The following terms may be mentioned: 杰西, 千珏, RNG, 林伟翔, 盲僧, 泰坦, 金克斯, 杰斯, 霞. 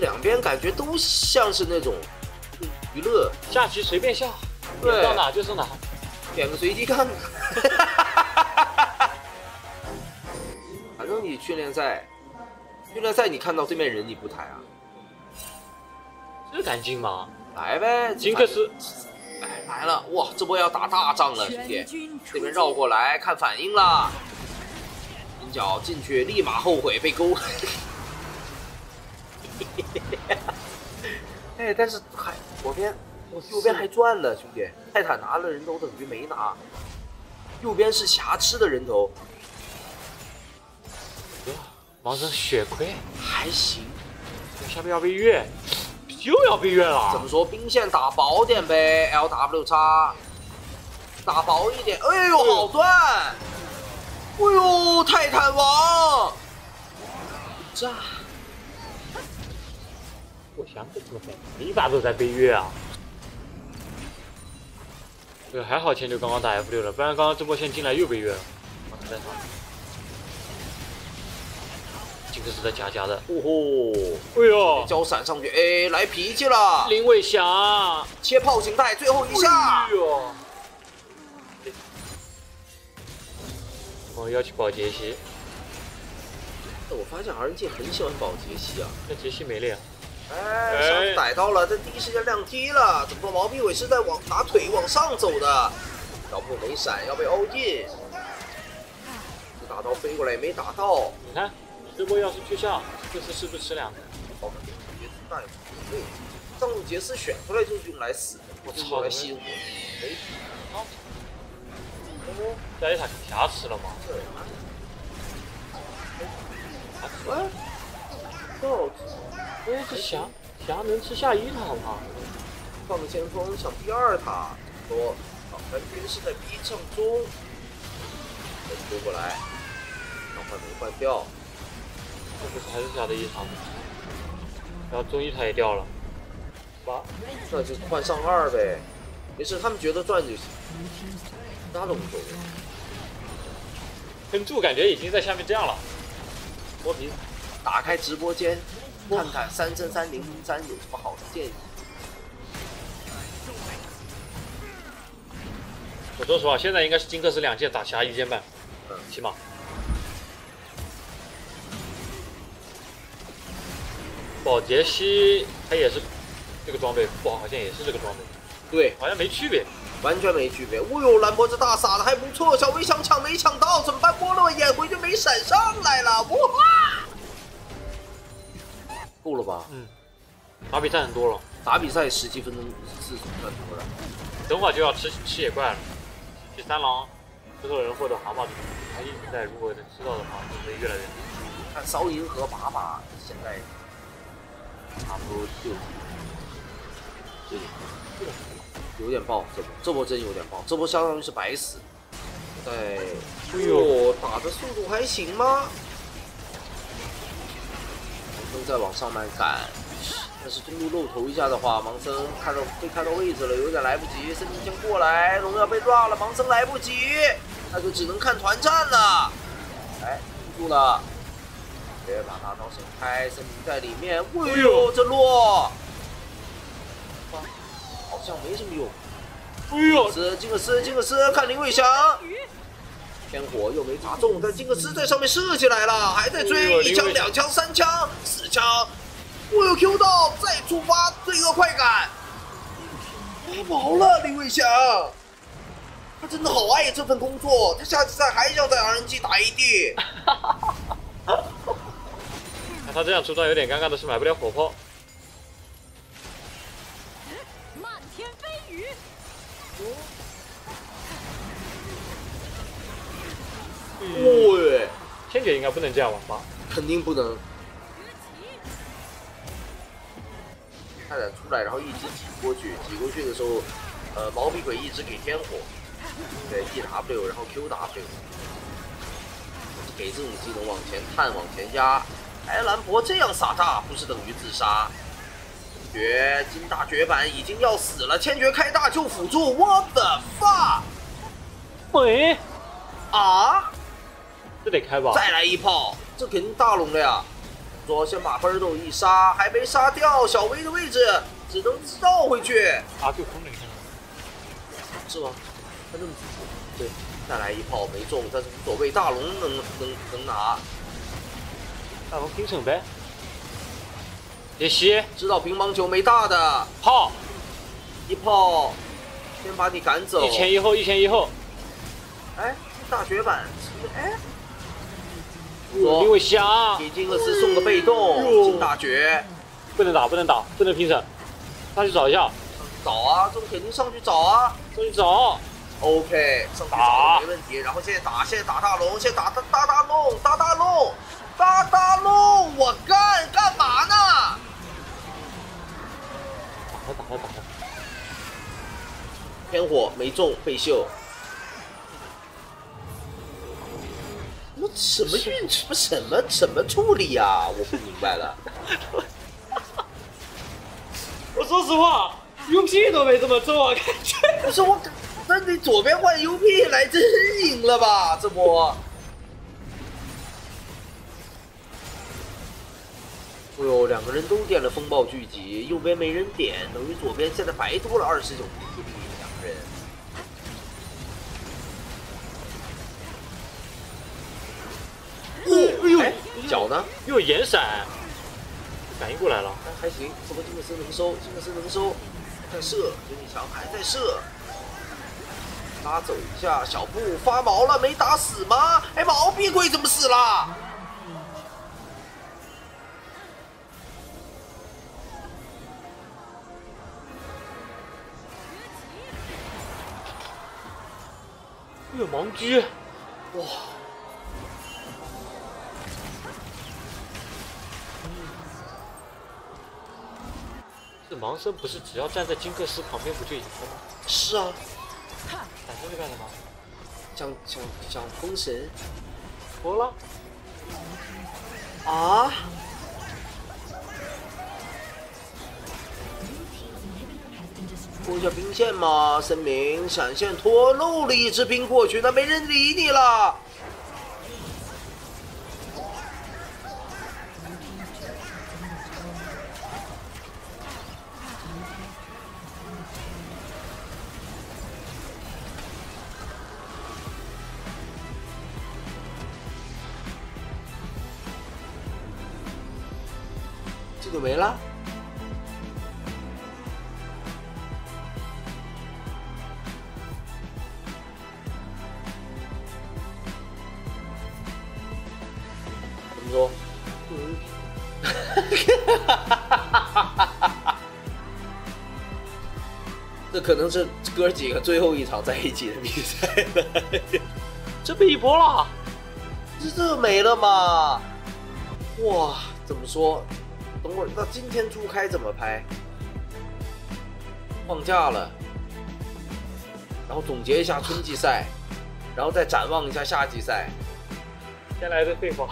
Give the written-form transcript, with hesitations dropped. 两边感觉都像是那种娱乐下棋随便下，对，到哪就是哪，点个随机看。反正你训练赛你看到对面人你不抬啊，这敢进吗？来呗，金克斯。 哎，来了！哇，这波要打大仗了，兄弟！这边绕过来看反应了，银角进去立马后悔被勾。哎，但是还左边，右边还赚了，兄弟！泰坦拿了人头等于没拿，右边是瑕疵的人头。哇，王者血亏还行，下面要被越。 又要被越了，怎么说？兵线打薄点呗 ，LW 叉，打薄一点。哎呦，好断！哎呦，泰坦王，炸！我想怎么办？每一把都在被越啊。对，还好前六刚刚打 F6 了，不然刚刚这波线进来又被越了。在上，这个是在夹夹的，哦吼！哎呦，交闪上去，哎，来脾气了！林伟翔切炮形态，最后一下。哎呦！我要去保杰西。我发现 RNG 很喜欢保杰西啊，那杰西没了呀。哎，上次逮到了，但第一时间亮踢了。怎么说？毛笔尾是在往拿腿往上走的，小布没闪，要被凹进。这打到飞过来也没打到，你看。 这波要是去下，就是是不是吃两个？好，杰斯那也不对，上路杰斯选出来就是用来死的，我操，来吸引我。哎，哦，加一塔瑕疵了吗？对。哎，哦，哎，这霞能吃下一塔吗？放个先锋上第二塔，说，蓝军是在 B 上中，丢过来，然后没换掉。 这不是还是假的一塔吗？然后中一塔也掉了，哇，那就换上二呗。没事，他们觉得赚就行，其他的无所谓。跟柱感觉已经在下面这样了。我平打开直播间，看看333003有什么好的建议。我说实话，现在应该是金克斯两件打侠一件半，起码。 保杰西他也是这个装备，不好像也是这个装备，对，好像没区别，完全没区别。哦呦，蓝脖子大傻的还不错，小威想抢没抢到，怎么办？波洛眼回就没闪上来了，哇！够了吧？嗯，打比赛很多了，打比赛17分钟是算多的，等会就要吃野怪了。第三狼制作人或者蛤蟆，他一直在，如果能吃到的话，就会越来越多。看烧银河粑粑现在。 差不多有点爆，这波真有点爆，这波相当于是白死。哎呦，打的速度还行吗？盲僧再往上面赶，但是中路露头一下的话，盲僧被看到位置了，有点来不及。森林先过来，荣耀被抓了，盲僧来不及，那就只能看团战了。哎，住了。 别把大招闪开，森林在里面。哎呦，这落，好像没什么用。哎呦，金克斯，看林伟翔，天火又没砸中，但金克斯在上面射起来了，还在追，1枪、2枪、3枪、4枪，我有 Q 到，再触发罪恶快感，没毛了，林伟翔，他真的好爱这份工作，他下次还想在 RNG 打1D。他这样出招有点尴尬的是买不了火炮。漫天飞雨。喂，天姐应该不能这样玩吧？肯定不能。泰坦出来，然后一直挤过去的时候，毛笔鬼一直给天火，对 EW 然后 QW， 给这种技能往前探往前压。 白兰博这样撒炸，不是等于自杀？金大绝版已经要死了，千珏开大就辅助，我的发！喂，啊，这得开吧？再来一炮，这肯定大龙了呀！左先把奔斗一杀，还没杀掉小薇的位置，只能绕回去。阿 Q 空了一下，是吗？他这么对，再来一炮没中，但是无所谓，大龙能拿。大龙平手呗。杰西知道乒乓球没大的炮，一炮先把你赶走。一前一后。哎，大雪板，哎。 我想给金克斯送个被动，进大绝，不能打，不能平手，上去找一下，找啊，这种铁定上去找啊，，OK， 上去找没问题。然后现在打大龙，现在打大龙，我干嘛呢？打他，天火没中，被秀。 我什么运什么什么处理呀、啊？我不明白了。我说实话 ，UP 都没这么做，感觉。不是我，那你左边换 UP 来，真赢了吧？这波。哎呦，两个人都点了风暴聚集，右边没人点，等于左边现在白多了29滴力，两个人。 哎呦，脚呢？又有眼闪，反应过来了，还行。这波金克斯能收，再射，给你强，再射，拉走一下。小布发毛了，没打死吗？哎，毛碧桂怎么死了？哎呦，盲狙，哇！ 盲僧不是只要站在金克斯旁边不就赢了吗？是啊，闪出去干什么？想封神，服了啊！过一下兵线嘛，声明闪现脱漏了一只兵过去，那没人理你了。 就没了。怎么说？这可能是哥几个最后一场在一起的比赛了。这被一波了，这没了吗？哇，怎么说？ 等会儿，那今天初开怎么拍？放假了，然后总结一下春季赛，然后再展望一下夏季赛。先来个废话。